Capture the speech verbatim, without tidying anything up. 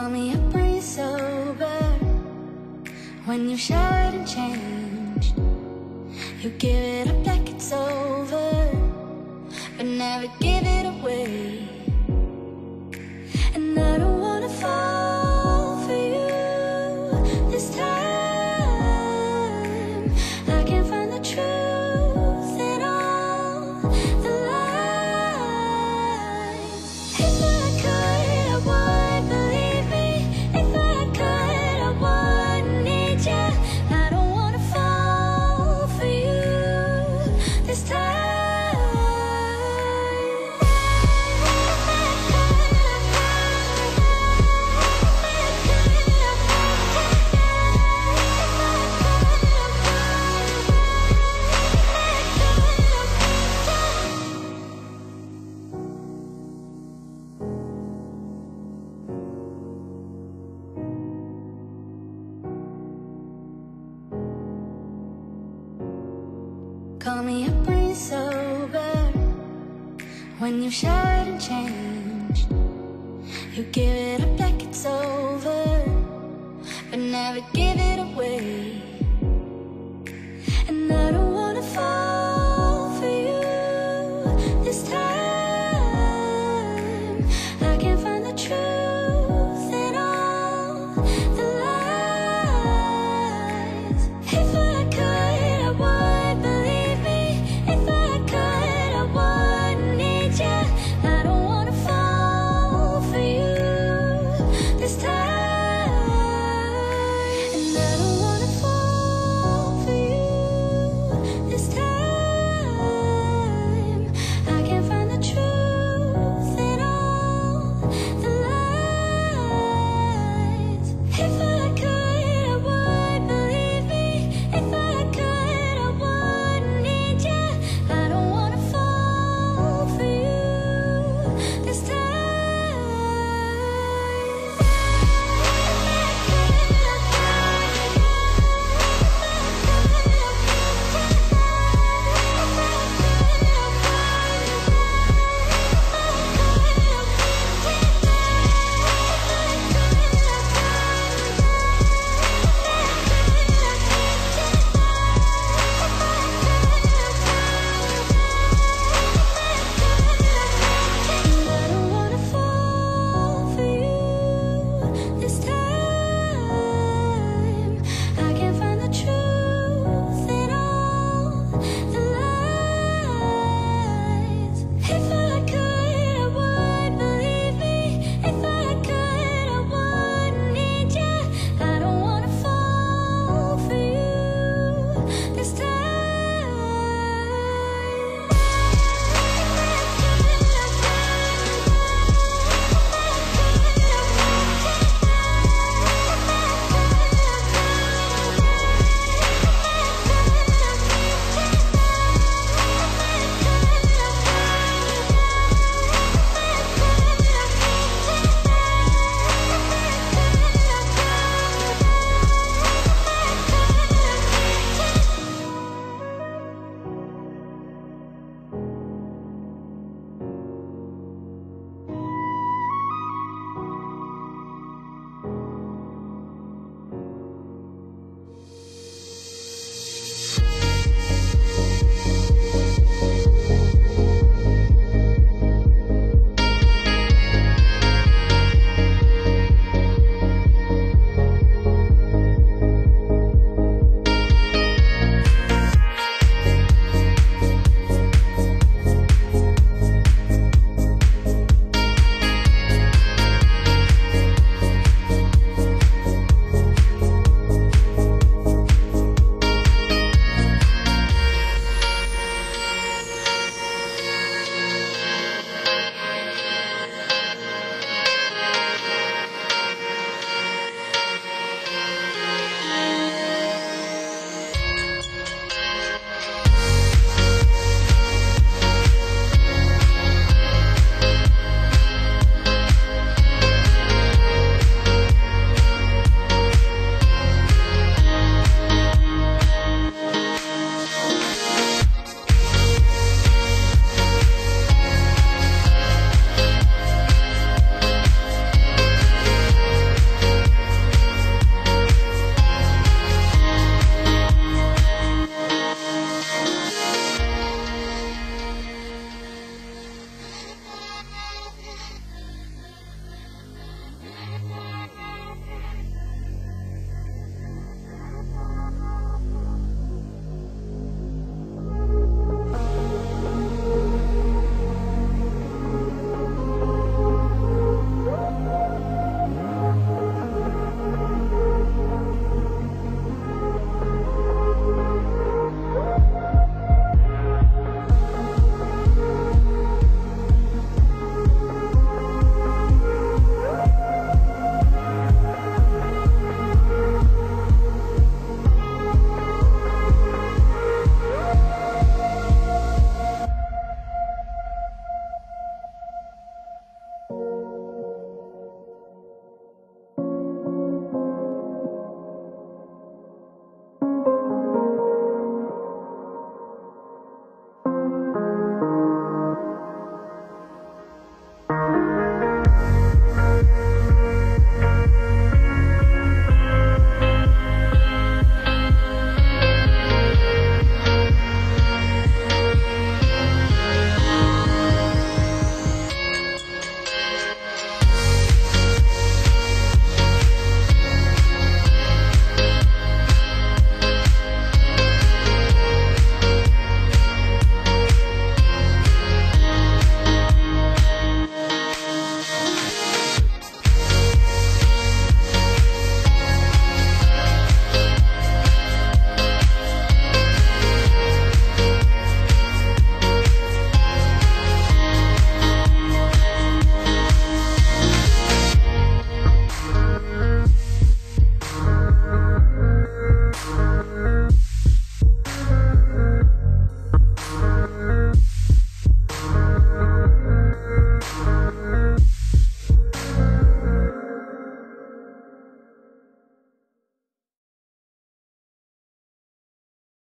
call me a pretty sober. When you showered and changed, you give it up like it's over, but never give it away. And I don't wanna fall for you this time. I can't find the truth in all the lies. If I could, I would, believe me. If I could, I would need you. I don't wanna fall for you this time. Call me a pretty sober. When you showered and changed, you give it